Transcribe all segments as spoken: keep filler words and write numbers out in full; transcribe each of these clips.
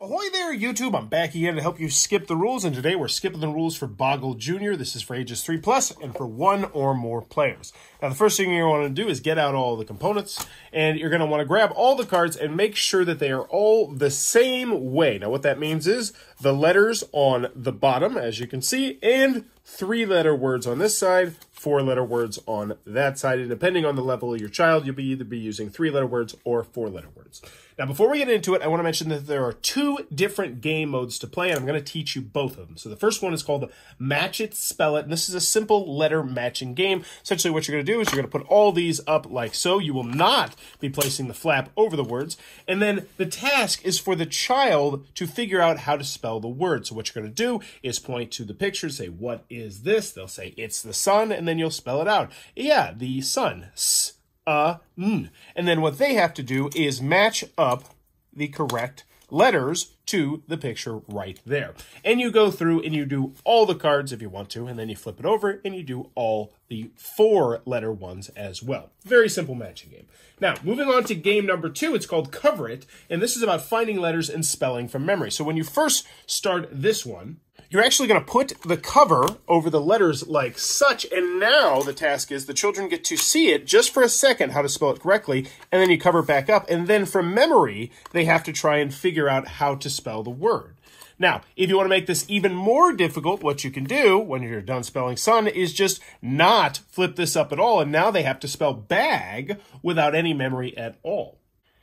Ahoy there, YouTube. I'm back again to help you skip the rules, and today we're skipping the rules for Boggle Junior This is for ages three plus and for one or more players. Now, the first thing you're going to want to do is get out all the components, and you're going to want to grab all the cards and make sure that they are all the same way. Now, what that means is the letters on the bottom, as you can see, and three-letter words on this side, four-letter words on that side. And depending on the level of your child, you'll be either be using three-letter words or four-letter words. Now, before we get into it, I want to mention that there are two different game modes to play, and I'm going to teach you both of them. So the first one is called Match It, Spell It, and this is a simple letter matching game. Essentially, what you're going to do is you're going to put all these up like so. You will not be placing the flap over the words. And then the task is for the child to figure out how to spell the word. So what you're going to do is point to the picture, say, what is this? They'll say, it's the sun, and then you'll spell it out. Yeah, the sun. S, uh, n. And then what they have to do is match up the correct letters to the picture right there. And you go through and you do all the cards if you want to, and then you flip it over and you do all the four-letter ones as well. Very simple matching game. Now, moving on to game number two, it's called Cover It, and this is about finding letters and spelling from memory. So when you first start this one, you're actually going to put the cover over the letters like such, and now the task is the children get to see it just for a second, how to spell it correctly, and then you cover it back up, and then from memory, they have to try and figure out how to spell the word. Now, if you want to make this even more difficult, what you can do when you're done spelling sun is just not flip this up at all, and now they have to spell bag without any memory at all.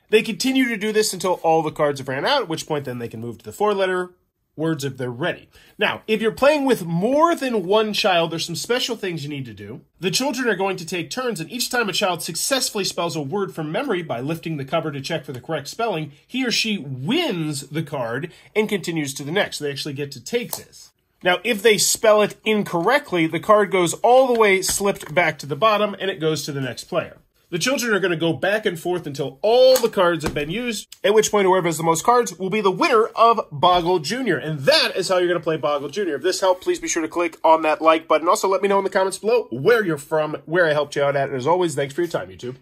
They continue to do this until all the cards have ran out, at which point then they can move to the four-letter words if they're ready. Now, if you're playing with more than one child, there's some special things you need to do. The children are going to take turns, and each time a child successfully spells a word from memory by lifting the cover to check for the correct spelling, he or she wins the card and continues to the next. So they actually get to take this. Now, if they spell it incorrectly, the card goes all the way slipped back to the bottom, and it goes to the next player. The children are going to go back and forth until all the cards have been used, at which point whoever has the most cards will be the winner of Boggle Junior And that is how you're going to play Boggle Junior If this helped, please be sure to click on that like button. Also, let me know in the comments below where you're from, where I helped you out at. And as always, thanks for your time, YouTube.